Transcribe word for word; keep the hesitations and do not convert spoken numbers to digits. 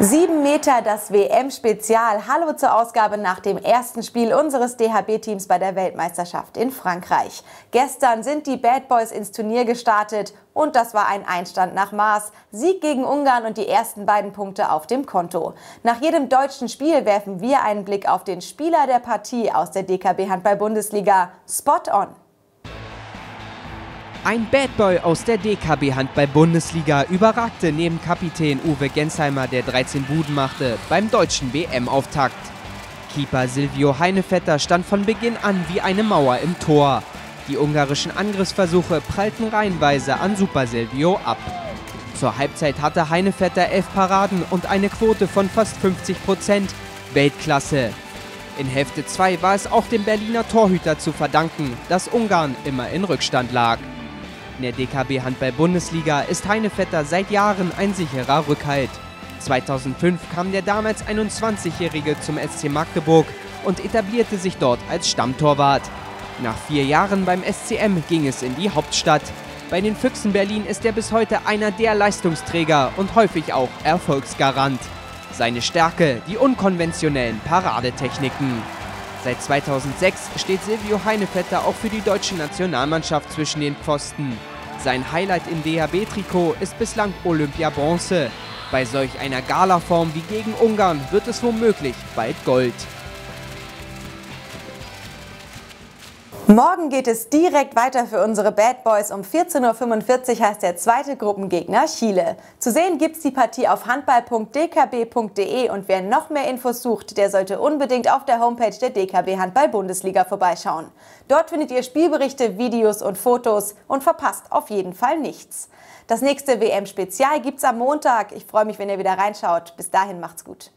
Sieben Meter, das W M-Spezial. Hallo zur Ausgabe nach dem ersten Spiel unseres D H B-Teams bei der Weltmeisterschaft in Frankreich. Gestern sind die Bad Boys ins Turnier gestartet und das war ein Einstand nach Maß. Sieg gegen Ungarn und die ersten beiden Punkte auf dem Konto. Nach jedem deutschen Spiel werfen wir einen Blick auf den Spieler der Partie aus der D K B-Handball-Bundesliga. Spot on! Ein Bad Boy aus der D K B-Handball-Bundesliga überragte neben Kapitän Uwe Gensheimer, der dreizehn Buden machte, beim deutschen W M-Auftakt. Keeper Silvio Heinevetter stand von Beginn an wie eine Mauer im Tor. Die ungarischen Angriffsversuche prallten reihenweise an Super Silvio ab. Zur Halbzeit hatte Heinevetter elf Paraden und eine Quote von fast fünfzig Prozent. Weltklasse! In Hälfte zwei war es auch dem Berliner Torhüter zu verdanken, dass Ungarn immer in Rückstand lag. In der D K B-Handball-Bundesliga ist Heinevetter seit Jahren ein sicherer Rückhalt. zweitausendfünf kam der damals einundzwanzigjährige zum S C Magdeburg und etablierte sich dort als Stammtorwart. Nach vier Jahren beim S C M ging es in die Hauptstadt. Bei den Füchsen Berlin ist er bis heute einer der Leistungsträger und häufig auch Erfolgsgarant. Seine Stärke, die unkonventionellen Paradetechniken. Seit zweitausendsechs steht Silvio Heinevetter auch für die deutsche Nationalmannschaft zwischen den Pfosten. Sein Highlight im D H B-Trikot ist bislang Olympia-Bronze. Bei solch einer Galaform wie gegen Ungarn wird es womöglich bald Gold. Morgen geht es direkt weiter für unsere Bad Boys. Um vierzehn Uhr fünfundvierzig heißt der zweite Gruppengegner Chile. Zu sehen gibt's die Partie auf handball punkt d k b punkt d e und wer noch mehr Infos sucht, der sollte unbedingt auf der Homepage der D K B-Handball-Bundesliga vorbeischauen. Dort findet ihr Spielberichte, Videos und Fotos und verpasst auf jeden Fall nichts. Das nächste W M-Spezial gibt's am Montag. Ich freue mich, wenn ihr wieder reinschaut. Bis dahin macht's gut.